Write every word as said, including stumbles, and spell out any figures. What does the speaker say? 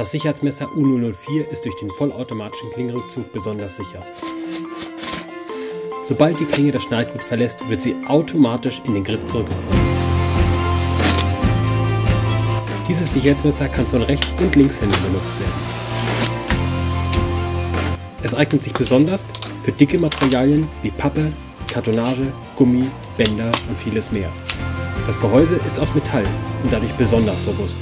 Das Sicherheitsmesser U null null vier ist durch den vollautomatischen Klingenrückzug besonders sicher. Sobald die Klinge das Schneidgut verlässt, wird sie automatisch in den Griff zurückgezogen. Dieses Sicherheitsmesser kann von Rechts- und Linkshänden benutzt werden. Es eignet sich besonders für dicke Materialien wie Pappe, Kartonage, Gummi, Bänder und vieles mehr. Das Gehäuse ist aus Metall und dadurch besonders robust.